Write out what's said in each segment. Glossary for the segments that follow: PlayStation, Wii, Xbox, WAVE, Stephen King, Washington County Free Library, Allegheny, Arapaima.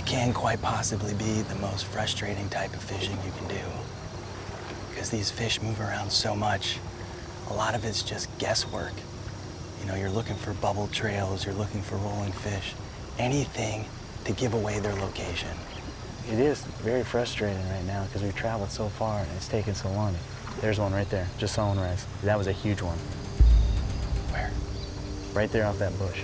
It can quite possibly be the most frustrating type of fishing you can do. Because these fish move around so much, a lot of it's just guesswork. You know, you're looking for bubble trails, you're looking for rolling fish, anything to give away their location. It is very frustrating right now because we've traveled so far and it's taken so long. There's one right there, just saw one rise. That was a huge one. Where? Right there off that bush.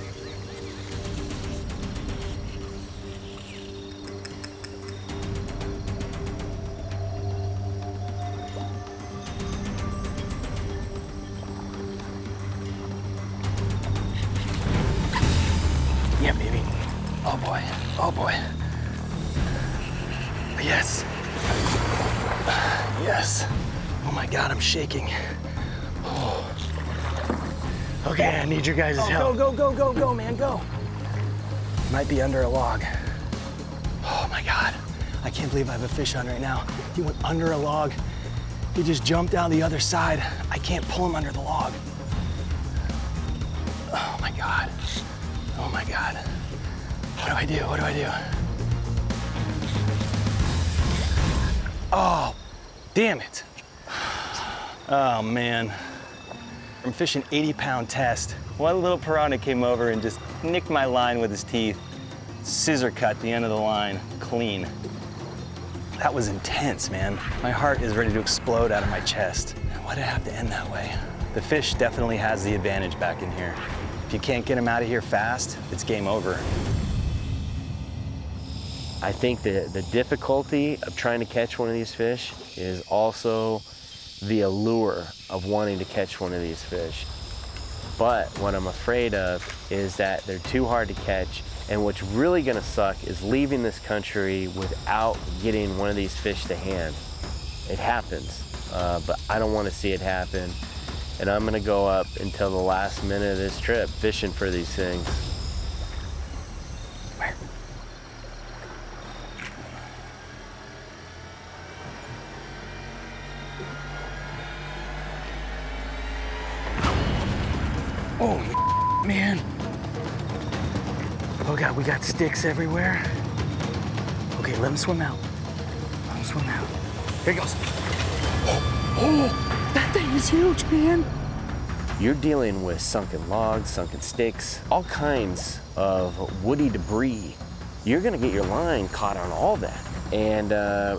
Yeah, baby. Oh boy, oh boy. Yes. Yes. Oh my God, I'm shaking. Oh. Okay, I need your guys' help. Go, go, go, go, go, man, go. Might be under a log. Oh my God. I can't believe I have a fish on right now. He went under a log. He just jumped out the other side. I can't pull him under the log. Oh my God. Oh my God. What do I do? What do I do? Oh, damn it. Oh man. I'm fishing 80-pound test. One little piranha came over and just nicked my line with his teeth. Scissor cut the end of the line clean. That was intense, man. My heart is ready to explode out of my chest. Why did it have to end that way? The fish definitely has the advantage back in here. If you can't get him out of here fast, it's game over. I think the difficulty of trying to catch one of these fish is also the allure of wanting to catch one of these fish. But what I'm afraid of is that they're too hard to catch, and what's really gonna suck is leaving this country without getting one of these fish to hand. It happens, but I don't wanna see it happen. And I'm gonna go up until the last minute of this trip fishing for these things. Where? Oh, man. Oh God, we got sticks everywhere. Okay, let him swim out. Let him swim out. Here he goes. Oh, oh. That thing is huge, man. You're dealing with sunken logs, sunken sticks, all kinds of woody debris. You're gonna get your line caught on all that and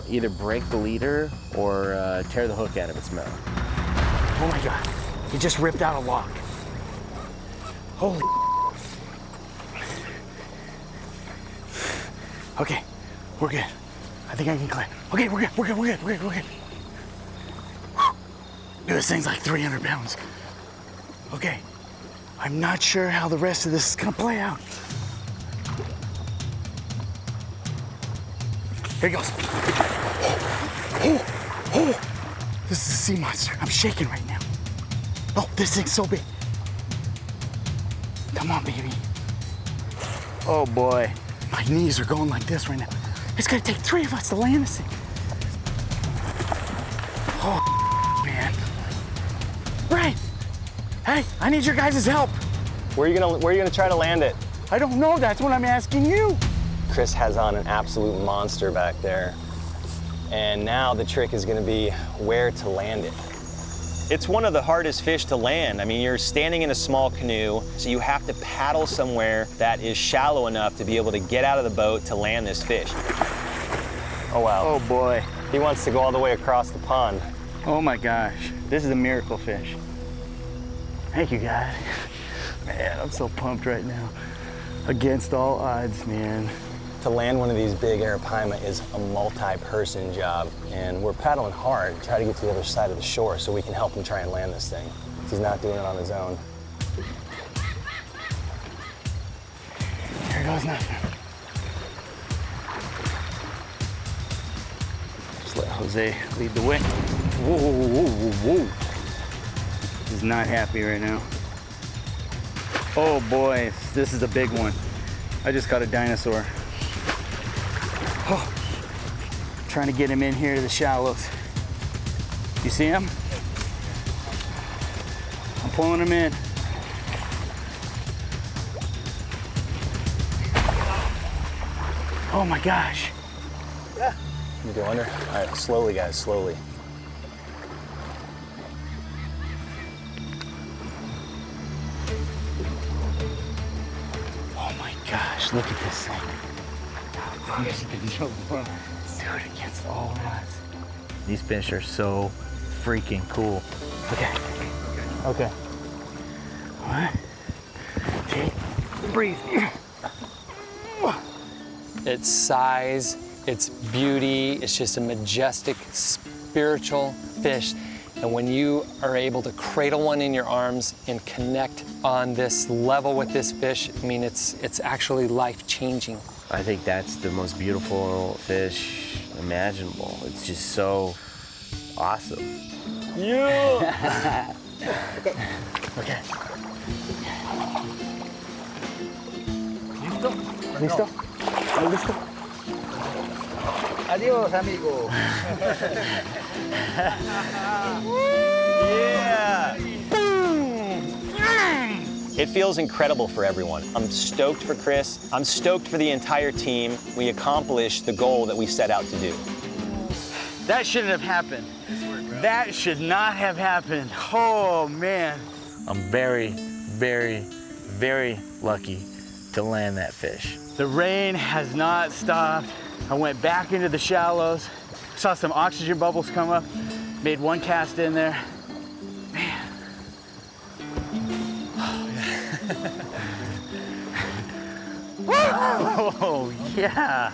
either break the leader or tear the hook out of its mouth. Oh my God, he just ripped out a log. Holy. Okay, we're good. I think I can climb. Okay, we're good, we're good, we're good, we're good, we're good. This thing's like 300 pounds. Okay, I'm not sure how the rest of this is gonna play out. Here he goes. Oh, oh, oh. This is a sea monster. I'm shaking right now. Oh, this thing's so big. Come on, baby. Oh boy. My knees are going like this right now. It's gonna take three of us to land this thing. Oh. Right. Hey, I need your guys' help. Where are you gonna try to land it? I don't know, that's what I'm asking you. Chris has on an absolute monster back there. And now the trick is gonna be where to land it. It's one of the hardest fish to land. I mean, you're standing in a small canoe, so you have to paddle somewhere that is shallow enough to be able to get out of the boat to land this fish. Oh wow. Oh boy. He wants to go all the way across the pond. Oh my gosh, this is a miracle fish. Thank you, guys. Man, I'm so pumped right now. Against all odds, man. To land one of these big Arapaima is a multi-person job, and we're paddling hard to try to get to the other side of the shore so we can help him try and land this thing. He's not doing it on his own. There goes nothing. Just let Jose lead the way. Whoa, whoa, whoa, whoa. He's not happy right now. Oh boy, this is a big one. I just caught a dinosaur. Oh, trying to get him in here to the shallows. You see him? I'm pulling him in. Oh my gosh. Yeah. Can you go under? All right, slowly, guys, slowly. Oh my gosh, look at this thing. Dude, it gets all nuts. These fish are so freaking cool. Okay. Okay. All right. Okay. Breathe. Its size, its beauty, it's just a majestic, spiritual fish. And when you are able to cradle one in your arms and connect on this level with this fish, I mean, it's actually life-changing. I think that's the most beautiful fish imaginable. It's just so awesome. Yeah! Okay. Listo? Listo? Listo? Adios, amigo. Yeah! Boom! It feels incredible for everyone. I'm stoked for Chris. I'm stoked for the entire team. We accomplished the goal that we set out to do. That shouldn't have happened. That should not have happened. Oh, man. I'm very, very, very lucky to land that fish. The rain has not stopped. I went back into the shallows, saw some oxygen bubbles come up, made one cast in there. Man. Oh, yeah.